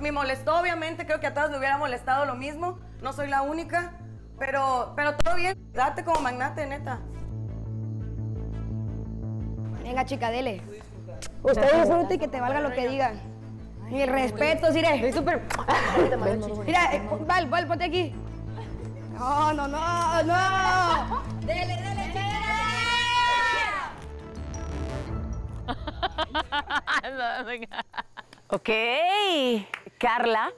me molestó, obviamente, creo que a todas me hubiera molestado lo mismo. No soy la única, pero todo bien. Date como magnate, neta. Venga, chica, dele. Usted disfrute y que te valga lo que digan. Mi respeto, Sire. Soy súper... Mira, Val, ponte aquí. No. Dele, chica. Ok. Karla.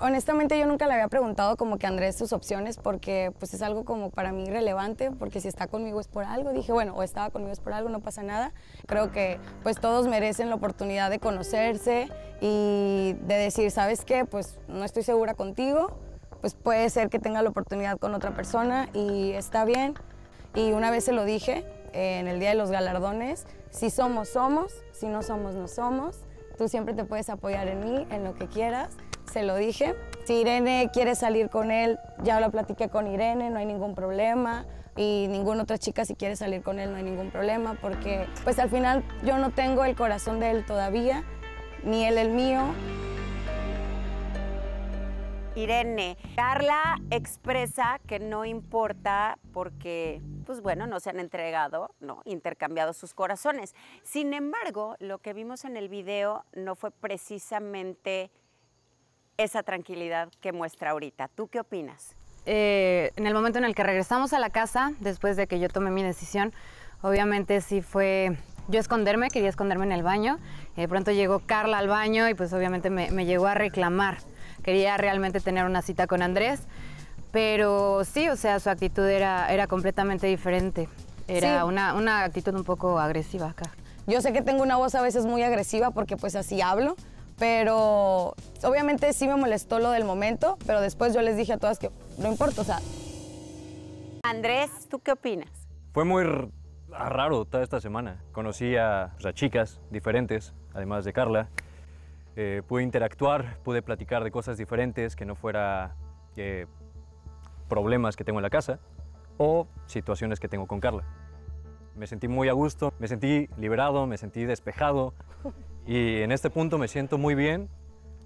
Honestamente, yo nunca le había preguntado como que Andrés sus opciones porque pues es algo como para mí relevante, porque si está conmigo es por algo. Dije, bueno, o estaba conmigo es por algo, no pasa nada. Creo que pues todos merecen la oportunidad de conocerse y de decir, ¿sabes qué? Pues no estoy segura contigo, pues puede ser que tenga la oportunidad con otra persona y está bien. Y una vez se lo dije en el Día de los Galardones, si somos, somos, si no somos, no somos. Tú siempre te puedes apoyar en mí, en lo que quieras. Se lo dije. Si Irene quiere salir con él, ya lo platiqué con Irene, no hay ningún problema. Y ninguna otra chica si quiere salir con él, no hay ningún problema. Porque pues al final yo no tengo el corazón de él todavía, ni él el mío. Irene, Karla expresa que no importa porque, pues bueno, no se han entregado, no, intercambiado sus corazones. Sin embargo, lo que vimos en el video no fue precisamente esa tranquilidad que muestra ahorita. ¿Tú qué opinas? En el momento en el que regresamos a la casa, después de que yo tomé mi decisión, obviamente sí fue... Yo esconderme, quería esconderme en el baño. De pronto llegó Karla al baño y pues obviamente me llegó a reclamar. Quería realmente tener una cita con Andrés, pero sí, o sea, su actitud era completamente diferente. Era sí. una actitud un poco agresiva acá. Yo sé que tengo una voz a veces muy agresiva porque pues así hablo, pero obviamente sí me molestó lo del momento, pero después yo les dije a todas que no importa, o sea. Andrés, ¿tú qué opinas? Fue muy raro toda esta semana. Conocí a chicas diferentes, además de Karla. Pude interactuar, pude platicar de cosas diferentes que no fuera problemas que tengo en la casa o situaciones que tengo con Karla. Me sentí muy a gusto, me sentí liberado, me sentí despejado y en este punto me siento muy bien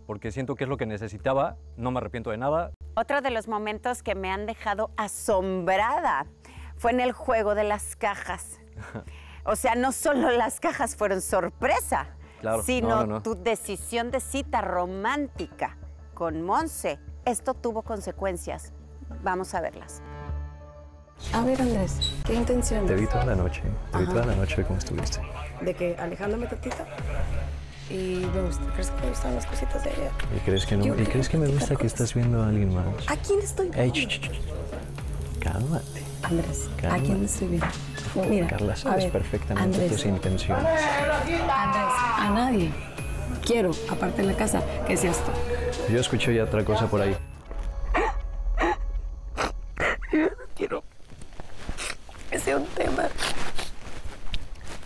porque siento que es lo que necesitaba, no me arrepiento de nada. Otro de los momentos que me han dejado asombrada fue en el juego de las cajas. O sea, no solo las cajas fueron sorpresa, claro, sino no. Tu decisión de cita romántica con Monse. Esto tuvo consecuencias. Vamos a verlas. A ver, Andrés, ¿qué intenciones? Te vi toda la noche. Te vi toda la noche cómo estuviste. ¿De que alejándome tantito? Y me gusta. ¿Crees que me gustan las cositas de ella? ¿Y crees que no? ¿Y crees que me gusta que estás viendo a alguien más? ¿A quién estoy viendo? Cálmate. Andrés, ¿a quién estoy viendo? Mira, Karla, sabes perfectamente Andrés, tus intenciones. Andrés, a nadie. Quiero, aparte de la casa, que sea esto. Yo escucho ya otra cosa por ahí. Yo no quiero que sea un tema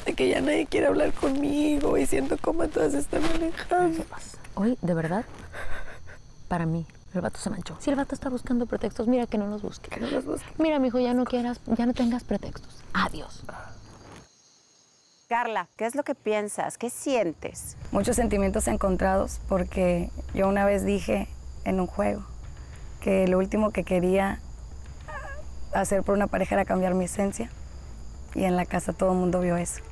de que ya nadie quiere hablar conmigo y siento cómo todas están manejando. Hoy, de verdad, para mí, el vato se manchó. Si el vato está buscando pretextos, mira que no los busque. Que no los busque. Mira, mijo, ya no quieras, ya no tengas pretextos. Adiós. Karla, ¿qué es lo que piensas? ¿Qué sientes? Muchos sentimientos encontrados porque yo una vez dije en un juego que lo último que quería hacer por una pareja era cambiar mi esencia y en la casa todo el mundo vio eso.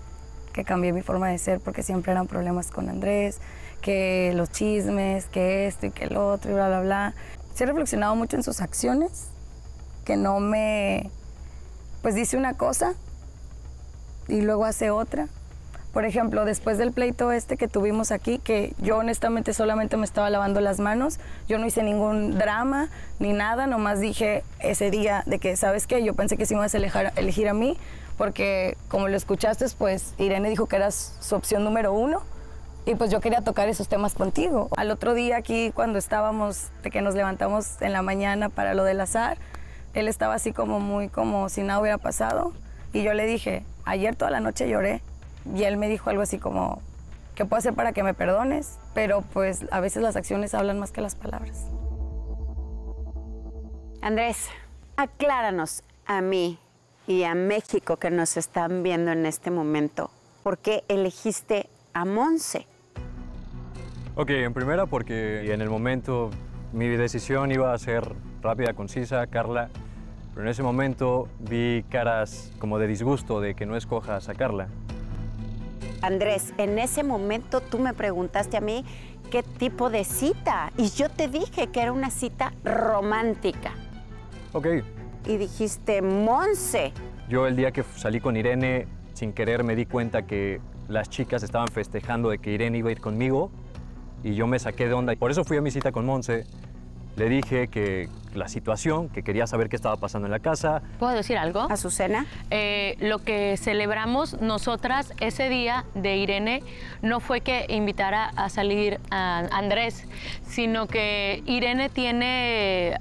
Que cambié mi forma de ser porque siempre eran problemas con Andrés, que los chismes, que esto y que el otro y bla, bla, bla. Sí he reflexionado mucho en sus acciones, que no me... Pues dice una cosa y luego hace otra. Por ejemplo, después del pleito este que tuvimos aquí, que yo honestamente solamente me estaba lavando las manos, yo no hice ningún drama ni nada, nomás dije ese día de que, ¿sabes qué? Yo pensé que sí me ibas a elegir a mí, porque como lo escuchaste, pues Irene dijo que eras su opción número 1. Y pues yo quería tocar esos temas contigo. Al otro día aquí, cuando estábamos, de que nos levantamos en la mañana para lo del azar, él estaba así como muy, como si nada hubiera pasado. Y yo le dije, ayer toda la noche lloré. Y él me dijo algo así como, ¿qué puedo hacer para que me perdones? Pero pues a veces las acciones hablan más que las palabras. Andrés, acláranos a mí y a México que nos están viendo en este momento, ¿por qué elegiste a Monse? Ok, en primera porque en el momento mi decisión iba a ser rápida, concisa, Karla, pero en ese momento vi caras como de disgusto de que no escojas a Karla. Andrés, en ese momento tú me preguntaste a mí qué tipo de cita y yo te dije que era una cita romántica. Ok. Y dijiste, Monse. Yo el día que salí con Irene, sin querer me di cuenta que las chicas estaban festejando de que Irene iba a ir conmigo y yo me saqué de onda. Por eso fui a mi cita con Monse. Le dije que la situación, que quería saber qué estaba pasando en la casa. ¿Puedo decir algo? Azucena. Lo que celebramos nosotras ese día de Irene no fue que invitara a salir a Andrés, sino que Irene tiene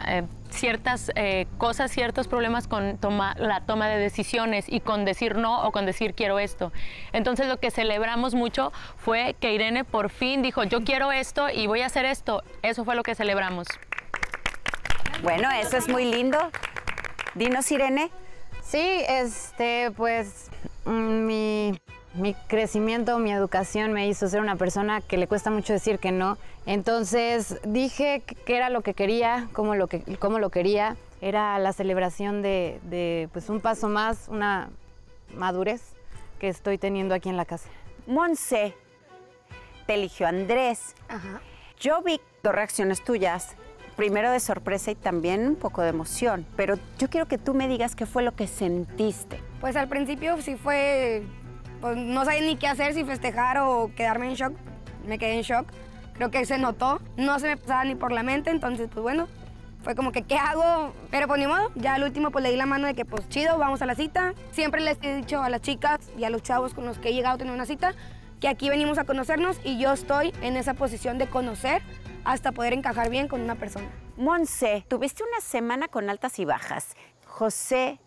ciertas cosas, ciertos problemas con la toma de decisiones y con decir no o con decir quiero esto. Entonces lo que celebramos mucho fue que Irene por fin dijo yo quiero esto y voy a hacer esto. Eso fue lo que celebramos. Bueno, eso es muy lindo. Dinos, Irene. Sí, pues mi crecimiento, mi educación me hizo ser una persona que le cuesta mucho decir que no. Entonces dije que era lo que quería, como lo quería. Era la celebración de pues, un paso más, una madurez que estoy teniendo aquí en la casa. Monse, te eligió Andrés. Ajá. Yo vi dos reacciones tuyas. Primero de sorpresa y también un poco de emoción, pero yo quiero que tú me digas qué fue lo que sentiste. Pues al principio sí fue, pues no sabía ni qué hacer, si festejar o quedarme en shock. Me quedé en shock, creo que se notó, no se me pasaba ni por la mente, entonces pues bueno, fue como que ¿qué hago? Pero pues ni modo, ya al último pues le di la mano de que pues chido, vamos a la cita. Siempre les he dicho a las chicas y a los chavos con los que he llegado a tener una cita, que aquí venimos a conocernos y yo estoy en esa posición de conocer hasta poder encajar bien con una persona. Monse, tuviste una semana con altas y bajas. José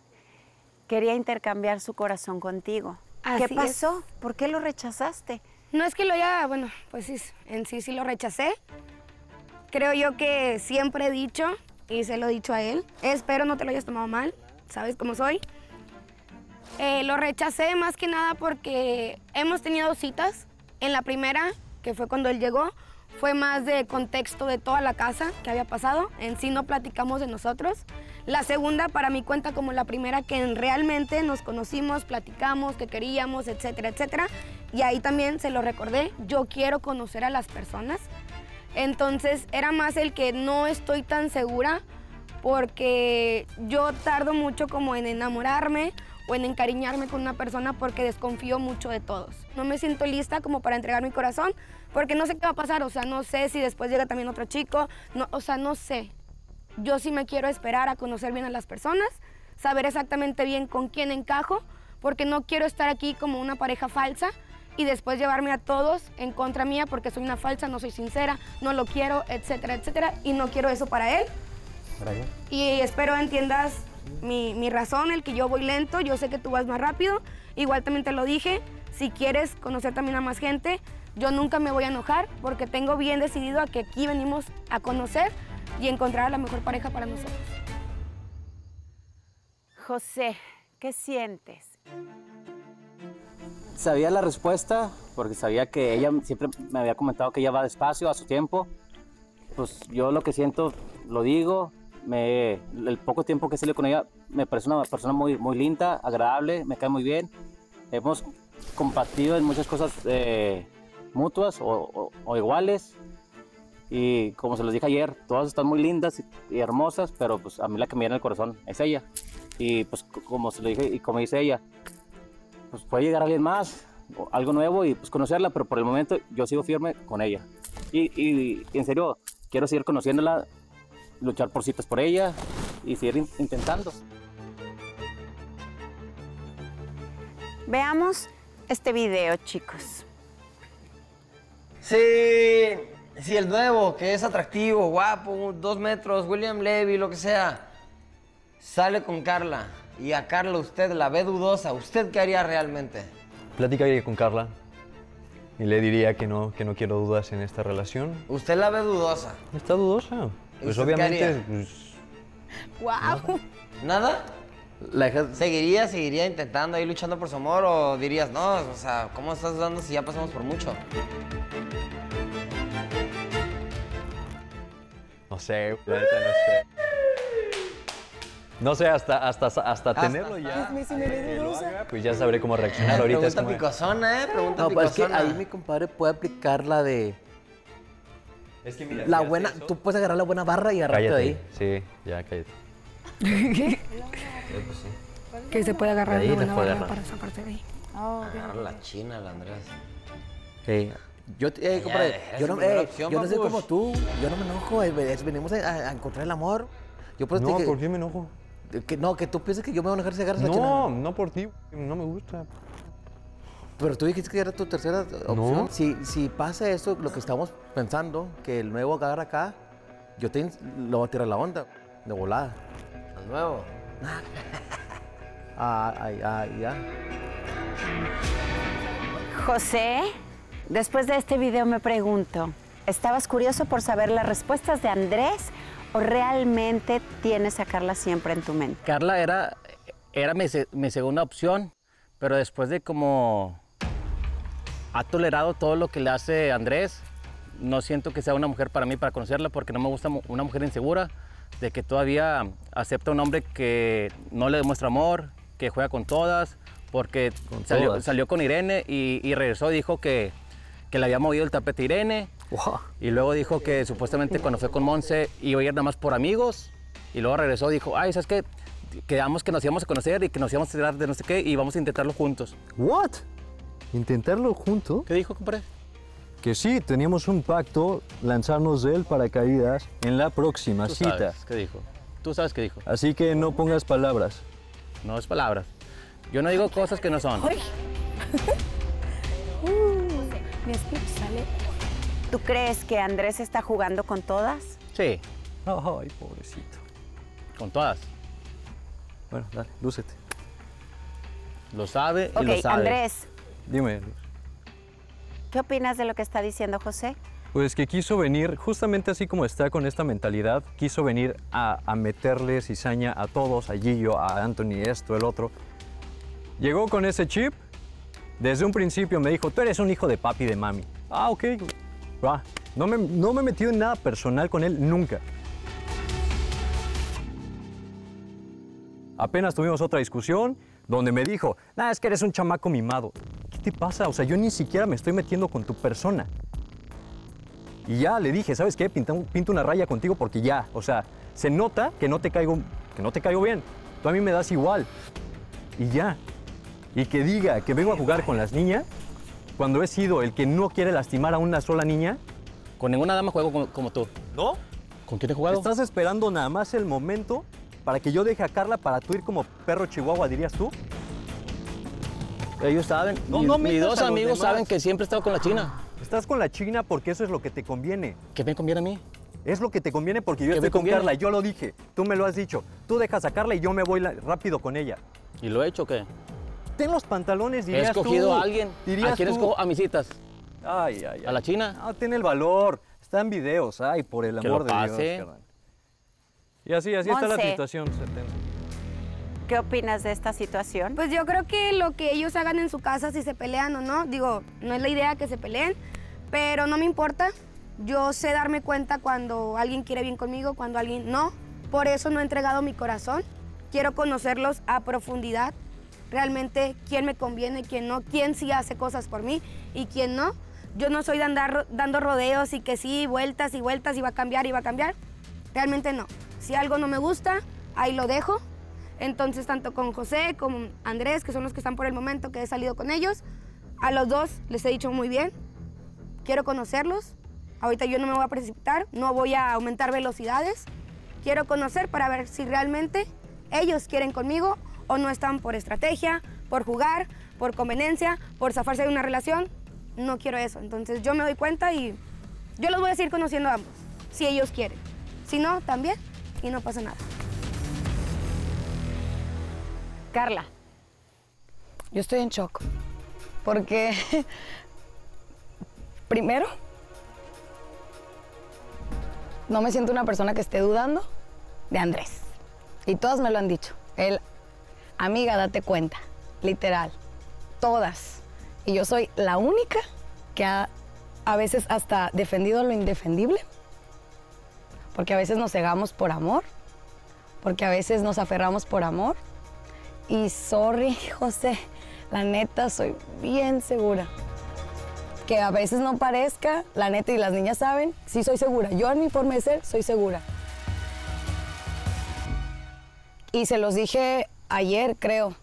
quería intercambiar su corazón contigo. Así ¿Qué pasó? Es. ¿Por qué lo rechazaste? No es que lo haya... Bueno, pues sí, en sí lo rechacé. Creo yo que siempre he dicho, y se lo he dicho a él, espero no te lo hayas tomado mal, sabes cómo soy. Lo rechacé más que nada porque hemos tenido dos citas. En la primera, que fue cuando él llegó, fue más de contexto de toda la casa que había pasado. En sí no platicamos de nosotros. La segunda para mí cuenta como la primera que realmente nos conocimos, platicamos, que queríamos, etcétera, etcétera. Y ahí también se lo recordé. Yo quiero conocer a las personas. Entonces era más el que no estoy tan segura porque yo tardo mucho como en enamorarme o en encariñarme con una persona porque desconfío mucho de todos. No me siento lista como para entregar mi corazón porque no sé qué va a pasar, o sea, no sé si después llega también otro chico, no, o sea, no sé. Yo sí me quiero esperar a conocer bien a las personas, saber exactamente bien con quién encajo, porque no quiero estar aquí como una pareja falsa y después llevarme a todos en contra mía porque soy una falsa, no soy sincera, no lo quiero, etcétera, etcétera, y no quiero eso para él. Y espero entiendas mi razón, el que yo voy lento, yo sé que tú vas más rápido, igual también te lo dije, si quieres conocer también a más gente, yo nunca me voy a enojar porque tengo bien decidido a que aquí venimos a conocer y encontrar a la mejor pareja para nosotros. José, ¿qué sientes? Sabía la respuesta porque sabía que ella siempre me había comentado que ella va despacio, a su tiempo. Pues yo lo que siento lo digo. El poco tiempo que salí con ella me parece una persona muy, muy linda, agradable, me cae muy bien. Hemos compartido en muchas cosas mutuas o iguales y como se los dije ayer, todas están muy lindas y hermosas, pero pues a mí la que me llena el corazón es ella y pues como se lo dije y como dice ella, pues puede llegar alguien más, algo nuevo y pues conocerla, pero por el momento yo sigo firme con ella y en serio quiero seguir conociéndola, luchar por citas por ella y seguir intentando. Veamos este video, chicos. Sí, el nuevo, que es atractivo, guapo, 2 metros, William Levy, lo que sea, sale con Karla. Y a Karla usted la ve dudosa. ¿Usted qué haría realmente? Platicaría con Karla y le diría que no quiero dudas en esta relación. ¿Usted la ve dudosa? ¿Está dudosa? Pues obviamente... ¡Guau! Pues, wow. ¿Nada? ¿Seguiría intentando ahí luchando por su amor o dirías, no, o sea, ¿cómo estás dudando si ya pasamos por mucho? No sé, la neta no sé. No sé, hasta tenerlo ya. Pues ya sabré cómo reaccionar ahorita. Pregunta picosona, ¿eh? Pregunta picosona. No, pues es que ahí mi compadre puede aplicar la de... Es que mira, la buena, tú puedes agarrar la buena barra y agarrarte de ahí. Sí, ya, cállate. ¿Qué? Pues sí. Que se puede agarrar la buena barra para sacarte de ahí. Agarra la china, la Andrés. Sí. Yo no soy como tú, yo no me enojo, venimos a encontrar el amor. Yo por no, ¿por qué me enojo? Que tú piensas que yo me voy a enojar si agarras la china. No por ti, no me gusta. Pero tú dijiste que era tu tercera opción. No. Si pasa eso, lo que estamos pensando, que el nuevo agarra acá, yo lo voy a tirar la onda, de volada. ¿El nuevo? Ya. José... Después de este video me pregunto, ¿estabas curioso por saber las respuestas de Andrés o realmente tienes a Karla siempre en tu mente? Karla era mi segunda opción, pero después de como ha tolerado todo lo que le hace Andrés, no siento que sea una mujer para mí para conocerla, porque no me gusta una mujer insegura, de que todavía acepta a un hombre que no le demuestra amor, que juega con todas, porque salió con Irene y regresó y dijo que le había movido el tapete a Irene, wow. Y luego dijo que supuestamente cuando fue con Monse iba a ir nada más por amigos, y luego regresó y dijo, ay, ¿sabes qué? Quedamos que nos íbamos a conocer y que nos íbamos a tirar de no sé qué y vamos a intentarlo juntos. ¿What? ¿Intentarlo juntos? ¿Qué dijo, compadre? Que sí, teníamos un pacto, lanzarnos del paracaídas en la próxima cita. ¿Qué dijo? Tú sabes qué dijo. Así que no pongas palabras. No es palabras. Yo no digo cosas que no son. ¿Tú crees que Andrés está jugando con todas? Sí. Ay, pobrecito. ¿Con todas? Bueno, dale, lúcete. Lo sabe y lo sabe. Andrés. Dime. ¿Qué opinas de lo que está diciendo José? Pues que quiso venir, justamente así como está con esta mentalidad, quiso venir a meterle cizaña a todos, a Giyo, a Anthony, esto, el otro. Llegó con ese chip. Desde un principio me dijo, tú eres un hijo de papi y de mami. Ah, ok. Ah, no me he metido en nada personal con él nunca. Apenas tuvimos otra discusión donde me dijo, nada, es que eres un chamaco mimado. ¿Qué te pasa? O sea, yo ni siquiera me estoy metiendo con tu persona. Y ya le dije, ¿sabes qué? Pinto una raya contigo porque ya, o sea, se nota que no te caigo bien. Tú a mí me das igual. Y ya. Y que diga que vengo a jugar con las niñas, cuando he sido el que no quiere lastimar a una sola niña. Con ninguna dama juego como tú. ¿No? ¿Con quién he jugado? ¿Estás esperando nada más el momento para que yo deje a Karla para tú ir como perro chihuahua, dirías tú? Ellos saben. Mis dos amigos saben que siempre he estado con la china. Estás con la china porque eso es lo que te conviene. ¿Qué me conviene a mí? Es lo que te conviene porque yo estoy con Karla, yo lo dije, tú me lo has dicho. Tú dejas a Karla y yo me voy rápido con ella. ¿Y lo he hecho o qué? En los pantalones, dirías tú. He escogido a alguien. ¿A quién escojo? A mis citas. Ay. ¿A la china? No, tiene el valor. Están videos. Ay, por el amor de Dios. Carnal. Y así Monse, está la situación. ¿Qué opinas de esta situación? Pues yo creo que lo que ellos hagan en su casa, si se pelean o no, digo, no es la idea que se peleen, pero no me importa. Yo sé darme cuenta cuando alguien quiere bien conmigo, cuando alguien no. Por eso no he entregado mi corazón. Quiero conocerlos a profundidad. Realmente quién me conviene, quién no, quién sí hace cosas por mí y quién no. Yo no soy de andar dando rodeos y que sí, vueltas y vueltas y va a cambiar. Realmente no. Si algo no me gusta, ahí lo dejo. Entonces, tanto con José como Andrés, que son los que están por el momento, que he salido con ellos, a los dos les he dicho muy bien, quiero conocerlos. Ahorita yo no me voy a precipitar, no voy a aumentar velocidades. Quiero conocer para ver si realmente ellos quieren conmigo o no están por estrategia, por jugar, por conveniencia, por zafarse de una relación. No quiero eso. Entonces yo me doy cuenta y yo los voy a seguir conociendo a ambos, si ellos quieren. Si no, también, y no pasa nada. Karla. Yo estoy en shock, porque primero, no me siento una persona que esté dudando de Andrés. Y todas me lo han dicho. Él, amiga, date cuenta, literal, todas. Y yo soy la única que a veces hasta defendido lo indefendible. porque a veces nos cegamos por amor, porque a veces nos aferramos por amor. Y sorry, José, la neta, soy bien segura. Que a veces no parezca, la neta, y las niñas saben, sí soy segura. Yo en mi forma de ser, soy segura. Y se los dije ayer, creo.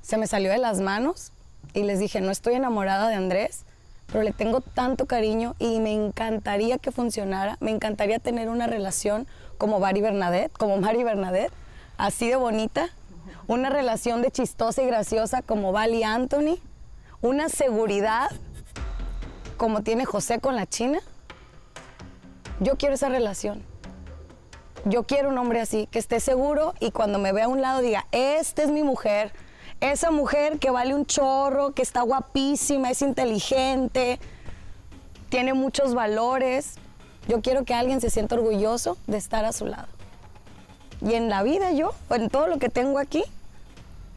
Se me salió de las manos y les dije, no estoy enamorada de Andrés, pero le tengo tanto cariño y me encantaría que funcionara, me encantaría tener una relación como Mari Bernadette, así de bonita, una relación de chistosa y graciosa como Vali Anthony, una seguridad como tiene José con la China. Yo quiero esa relación. Yo quiero un hombre así, que esté seguro y cuando me vea a un lado diga, esta es mi mujer, esa mujer que vale un chorro, que está guapísima, es inteligente, tiene muchos valores. Yo quiero que alguien se sienta orgulloso de estar a su lado. Y en la vida yo, en todo lo que tengo aquí,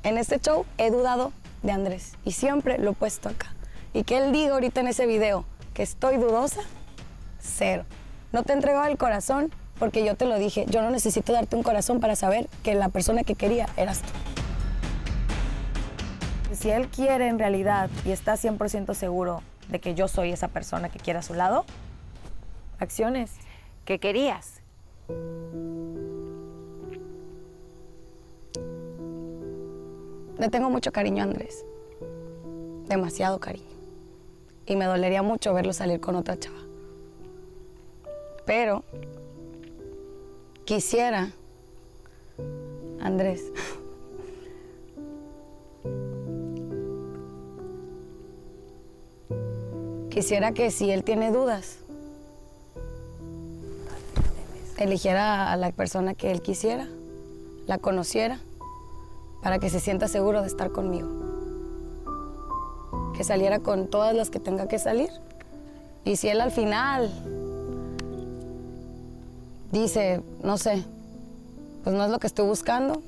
en este show, he dudado de Andrés. Y siempre lo he puesto acá. Y que él diga ahorita en ese video que estoy dudosa, cero. No te entregaba el corazón porque yo te lo dije. Yo no necesito darte un corazón para saber que la persona que quería eras tú. Si él quiere en realidad y está 100% seguro de que yo soy esa persona que quiere a su lado, acciones. ¿Qué querías? Le tengo mucho cariño a Andrés. Demasiado cariño. Y me dolería mucho verlo salir con otra chava. Pero quisiera, Andrés, quisiera que si él tiene dudas, eligiera a la persona que él quisiera, la conociera, para que se sienta seguro de estar conmigo. Que saliera con todas las que tenga que salir. Y si él al final dice, no sé, pues no es lo que estoy buscando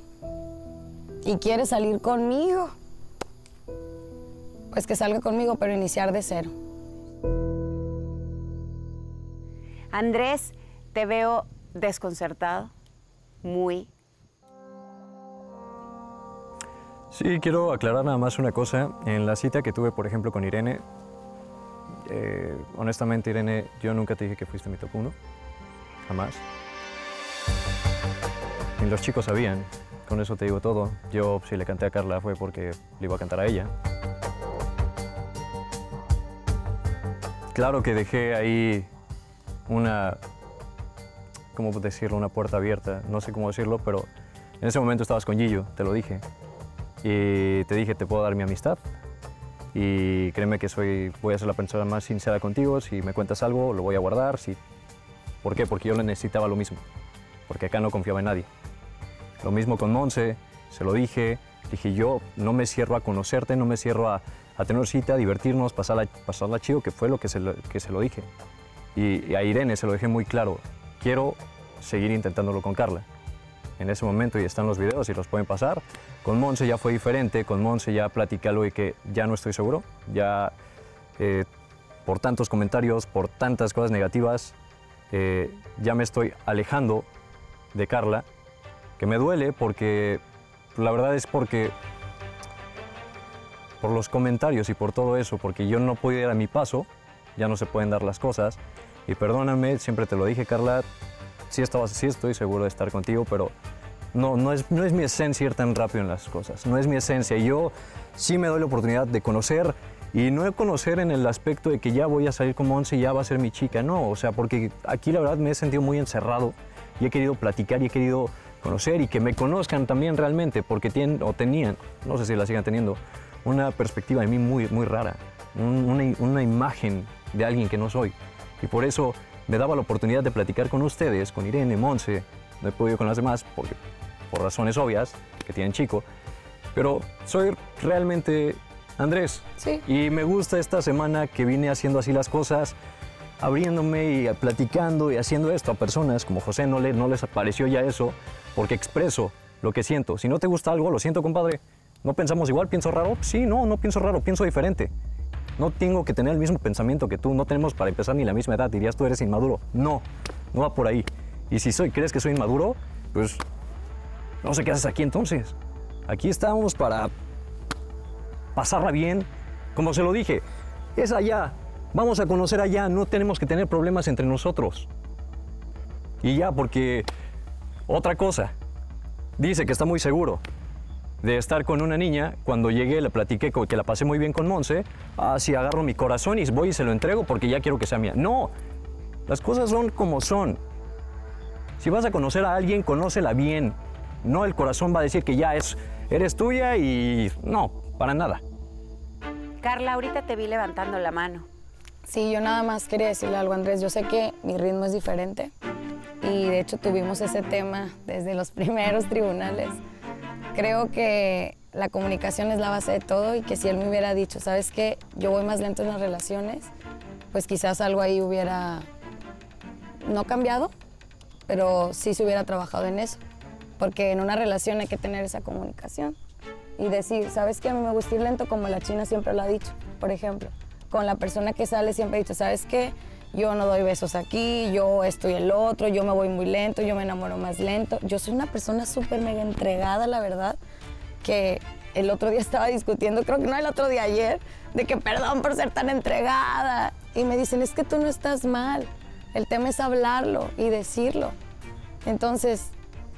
y quiere salir conmigo, pues que salga conmigo, pero iniciar de cero. Andrés, te veo desconcertado, muy. Sí, quiero aclarar nada más una cosa. En la cita que tuve, por ejemplo, con Irene, honestamente, Irene, yo nunca te dije que fuiste mi top 1. Jamás. Y los chicos sabían. Con eso te digo todo. Yo, si le canté a Karla, fue porque le iba a cantar a ella. Claro que dejé ahí una, ¿cómo decirlo?, una puerta abierta. No sé cómo decirlo, pero en ese momento estabas con Giyo, te lo dije. Y te dije, te puedo dar mi amistad. Y créeme que voy a ser la persona más sincera contigo. Si me cuentas algo, lo voy a guardar. Sí. ¿Por qué? Porque yo le necesitaba lo mismo. Porque acá no confiaba en nadie. Lo mismo con Monse, se lo dije. Dije, yo no me cierro a conocerte, no me cierro a tener cita, a divertirnos, pasarla chido, que fue lo que se lo dije. Y a Irene se lo dejé muy claro. Quiero seguir intentándolo con Karla. En ese momento, y están los videos y los pueden pasar. Con Monse ya fue diferente, con Monse ya platicé algo y que ya no estoy seguro. Ya por tantos comentarios, por tantas cosas negativas, ya me estoy alejando de Karla, que me duele porque, la verdad es porque, por los comentarios y por todo eso, porque yo no pude ir a mi paso, ya no se pueden dar las cosas. Y perdóname, siempre te lo dije, Karla, sí estoy seguro de estar contigo, pero no es mi esencia ir tan rápido en las cosas, no es mi esencia. Yo sí me doy la oportunidad de conocer, y no de conocer en el aspecto de que ya voy a salir con Monse y ya va a ser mi chica, no, o sea, porque aquí la verdad me he sentido muy encerrado y he querido platicar y he querido conocer y que me conozcan también realmente, porque tenían, no sé si la sigan teniendo, una perspectiva de mí muy, muy rara, una imagen de alguien que no soy. Y por eso me daba la oportunidad de platicar con ustedes, con Irene, Monse, no he podido con las demás, porque, por razones obvias, que tienen chico, pero soy realmente Andrés. Sí. Y me gusta esta semana que vine haciendo así las cosas, abriéndome y platicando y haciendo esto a personas como José, no les apareció ya eso, porque expreso lo que siento. Si no te gusta algo, lo siento, compadre. ¿No pensamos igual? ¿Pienso raro? Sí, no pienso raro, pienso diferente. No tengo que tener el mismo pensamiento que tú, no tenemos para empezar ni la misma edad, dirías tú eres inmaduro. No va por ahí. Y si crees que soy inmaduro, pues no sé qué haces aquí entonces. Aquí estamos para pasarla bien, como se lo dije. Es allá, vamos a conocer allá, no tenemos que tener problemas entre nosotros. Y ya, porque otra cosa, dice que está muy seguro de estar con una niña. Cuando llegué le platiqué que la pasé muy bien con Monse. Ah, sí, agarro mi corazón y voy y se lo entrego porque ya quiero que sea mía. No, las cosas son como son. Si vas a conocer a alguien, conócela bien. No, el corazón va a decir que ya eres tuya y no, para nada. Karla, ahorita te vi levantando la mano. Sí, yo nada más quería decirle algo, Andrés. Yo sé que mi ritmo es diferente y de hecho tuvimos ese tema desde los primeros tribunales. Creo que la comunicación es la base de todo y que si él me hubiera dicho, ¿sabes qué? Yo voy más lento en las relaciones, pues quizás algo ahí hubiera no cambiado, pero sí se hubiera trabajado en eso. Porque en una relación hay que tener esa comunicación y decir, ¿sabes qué? A mí me gusta ir lento, como la China siempre lo ha dicho, por ejemplo. Con la persona que sale siempre ha dicho, ¿sabes qué? Yo no doy besos aquí, yo esto y el otro, yo me voy muy lento, yo me enamoro más lento. Yo soy una persona súper mega entregada, la verdad, que el otro día estaba discutiendo, creo que no el otro día, ayer, de que perdón por ser tan entregada. Y me dicen, es que tú no estás mal, el tema es hablarlo y decirlo. Entonces,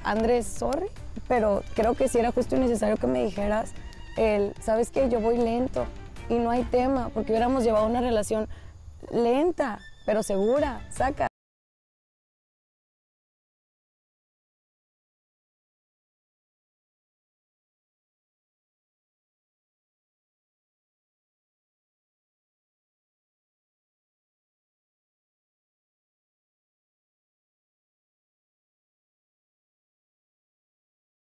Andrés, sorry, pero creo que sí era justo y necesario que me dijeras, ¿sabes qué? Yo voy lento y no hay tema, porque hubiéramos llevado una relación lenta, pero segura, saca.